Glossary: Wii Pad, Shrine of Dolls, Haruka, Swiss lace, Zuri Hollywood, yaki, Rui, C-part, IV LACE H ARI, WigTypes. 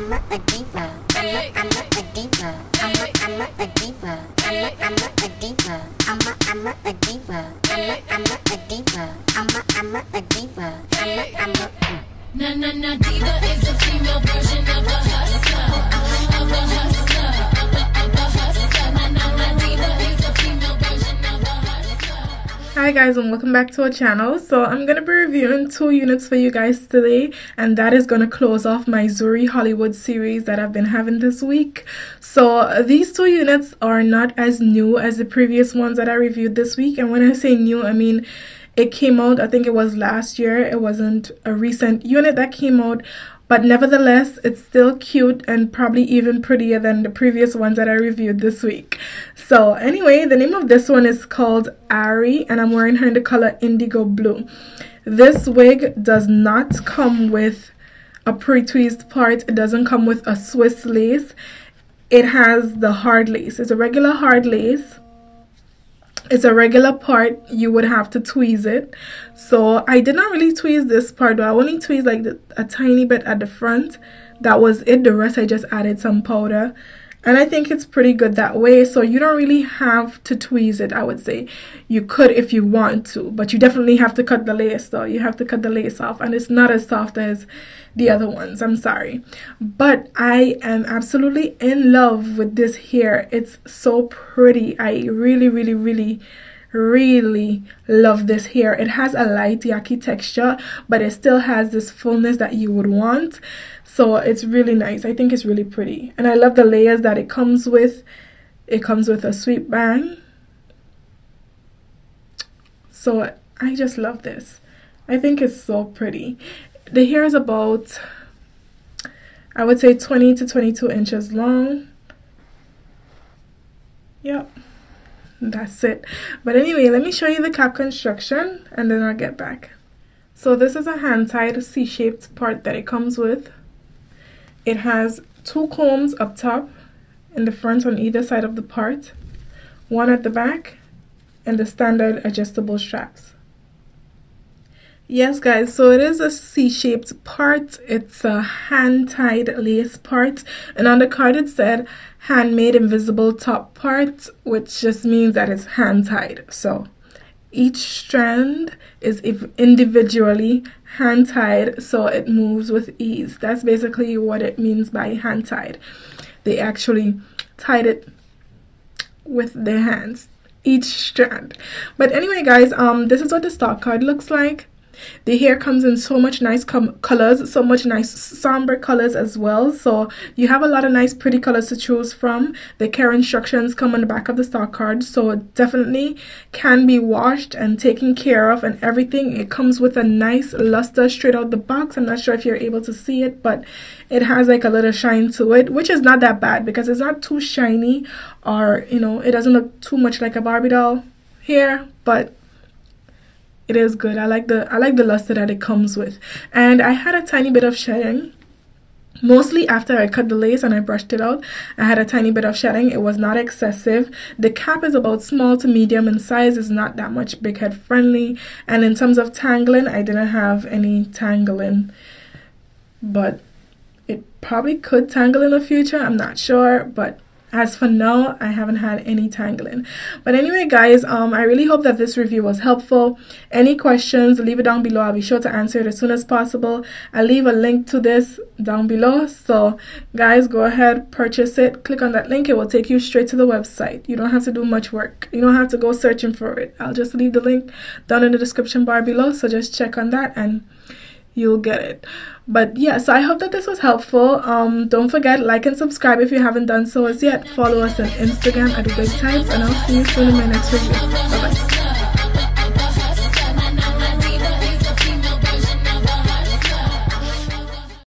Diva is a female version of a hustler. Hi guys, and welcome back to our channel. So I'm gonna be reviewing 2 units for you guys today, and that is gonna close off my Zuri Hollywood series that I've been having this week. So these 2 units are not as new as the previous ones that I reviewed this week, and when I say new, I mean it came out, I think it was last year. It wasn't a recent unit that came out, but nevertheless, it's still cute and probably even prettier than the previous ones that I reviewed this week. So anyway, the name of this one is called Ari, and I'm wearing her in the color Indigo Blue. This wig does not come with a pre-tweezed part. It doesn't come with a Swiss lace. It has the hard lace. It's a regular hard lace. It's a regular part, you would have to tweeze it. So I did not really tweeze this part, but I only tweezed like a tiny bit at the front. That was it. The rest I just added some powder, and I think it's pretty good that way. So you don't really have to tweeze it, I would say. You could if you want to, but you definitely have to cut the lace though. You have to cut the lace off, and it's not as soft as the other ones, I'm sorry. But I am absolutely in love with this hair. It's so pretty. I really love this hair. It has a light yaki texture, but it still has this fullness that you would want. So it's really nice. I think it's really pretty, and I love the layers that it comes with. It comes with a sweep bang, so I just love this. I think it's so pretty. The hair is about, I would say, 20 to 22 inches long. Yep, that's it. But anyway, let me show you the cap construction, and then I'll get back. So this is a hand-tied C-shaped part that it comes with. It has 2 combs up top in the front on either side of the part, 1 at the back, and the standard adjustable straps. Yes guys, so it is a C-shaped part. It's a hand-tied lace part, and on the card it said handmade invisible top part, which just means that it's hand-tied. So each strand is individually hand-tied, so it moves with ease. That's basically what it means by hand-tied. They actually tied it with their hands, each strand. But anyway guys, this is what the stock card looks like. The hair comes in so much nice colors, so much nice somber colors as well. So you have a lot of nice pretty colors to choose from. The care instructions come on the back of the stock card, so it definitely can be washed and taken care of and everything. It comes with a nice luster straight out the box. I'm not sure if you're able to see it, but it has like a little shine to it, which is not that bad because it's not too shiny, or you know, it doesn't look too much like a Barbie doll hair, but it is good. I like the luster that it comes with. And I had a tiny bit of shedding, mostly after I cut the lace and I brushed it out. I had a tiny bit of shedding. It was not excessive. The cap is about small to medium in size. It's not that much big head friendly. And in terms of tangling, I didn't have any tangling, but it probably could tangle in the future. I'm not sure, but as for now, I haven't had any tangling. But anyway guys, I really hope that this review was helpful. Any questions, leave it down below. I'll be sure to answer it as soon as possible. I'll leave a link to this down below. So guys, go ahead, purchase it. Click on that link. It will take you straight to the website. You don't have to do much work. You don't have to go searching for it. I'll just leave the link down in the description bar below. So just check on that and you'll get it. But yeah, so I hope that this was helpful. Don't forget, like and subscribe if you haven't done so as yet. Follow us on Instagram at WigTypes, and I'll see you soon in my next video. Bye.